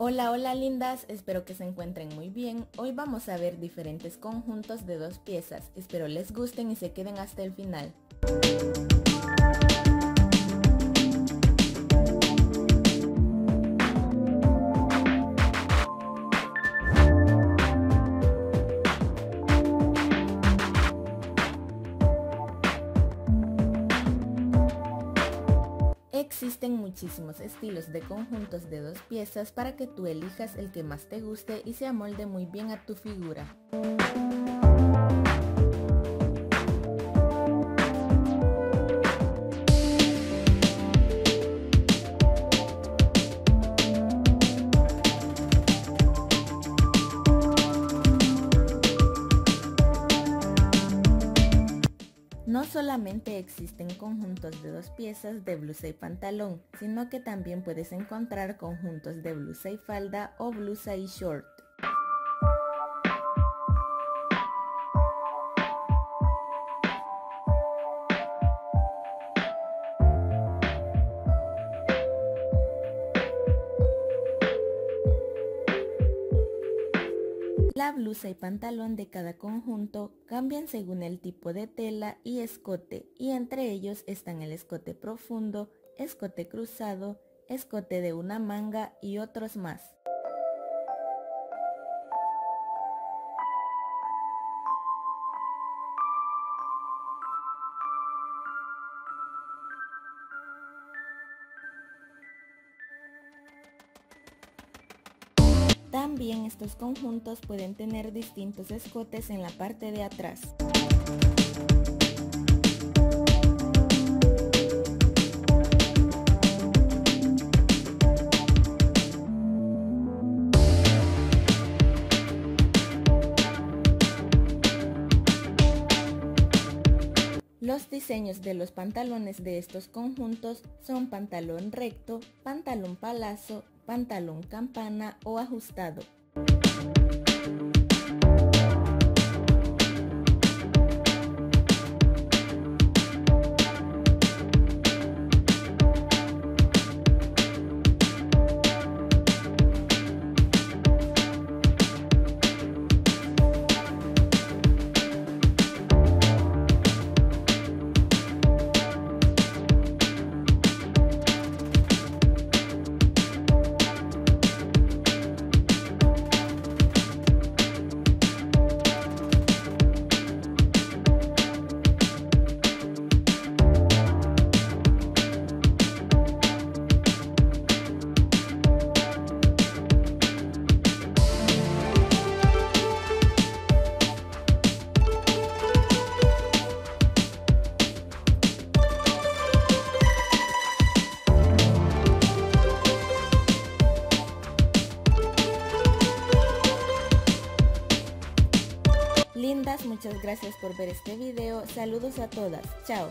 Hola, hola lindas, espero que se encuentren muy bien. Hoy vamos a ver diferentes conjuntos de dos piezas. Espero les gusten y se queden hasta el final. Existen muchísimos estilos de conjuntos de dos piezas para que tú elijas el que más te guste y se amolde muy bien a tu figura. No solamente existen conjuntos de dos piezas de blusa y pantalón, sino que también puedes encontrar conjuntos de blusa y falda o blusa y short. La blusa y pantalón de cada conjunto cambian según el tipo de tela y escote, y entre ellos están el escote profundo, escote cruzado, escote de una manga y otros más. También estos conjuntos pueden tener distintos escotes en la parte de atrás. Los diseños de los pantalones de estos conjuntos son pantalón recto, pantalón palazo, pantalón campana o ajustado. Lindas, muchas gracias por ver este video. Saludos a todas. Chao.